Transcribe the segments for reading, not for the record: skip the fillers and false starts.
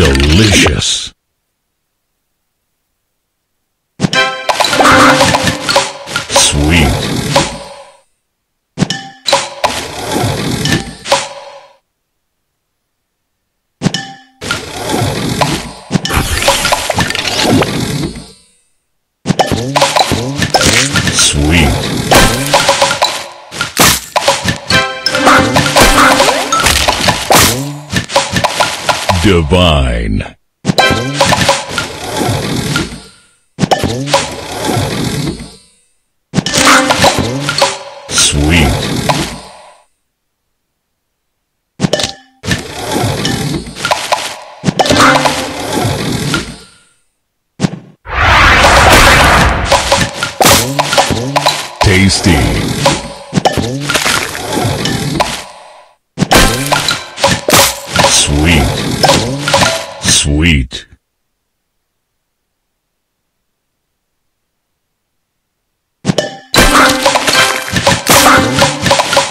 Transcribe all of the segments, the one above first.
Delicious. Sweet. Divine. Sweet. Tasty. Sweet.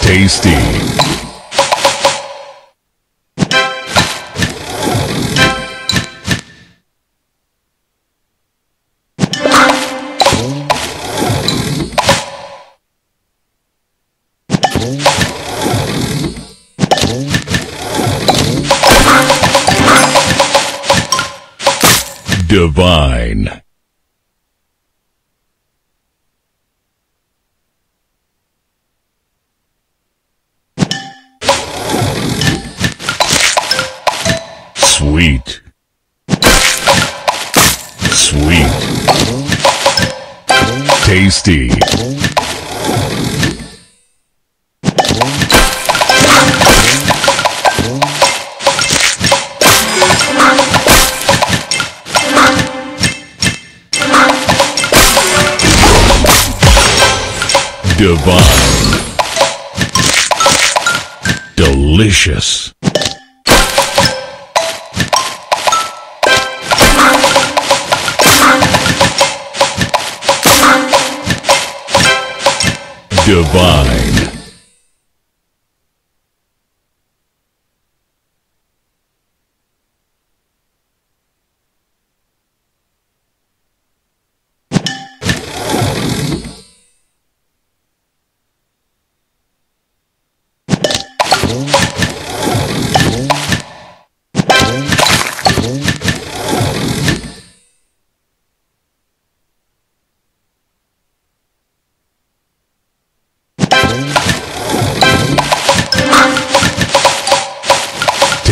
Tasty. Divine. Sweet. Sweet. Tasty. Divine. Delicious. Divine.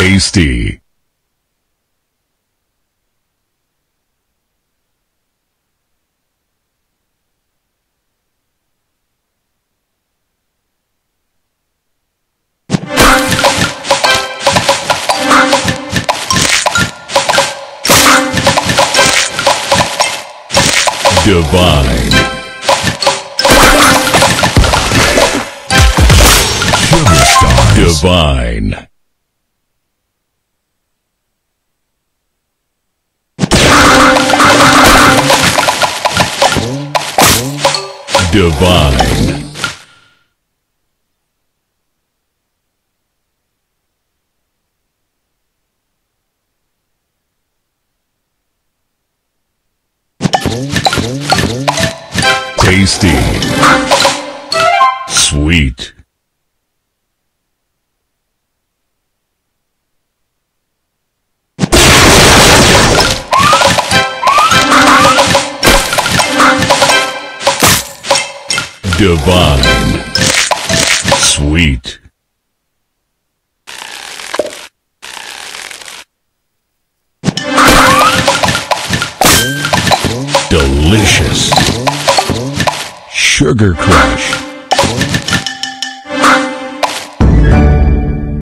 Tasty. Divine. Sugar stars. Divine. Divine. Tasty. Sweet. Divine. Sweet. Delicious. Sugar Crush.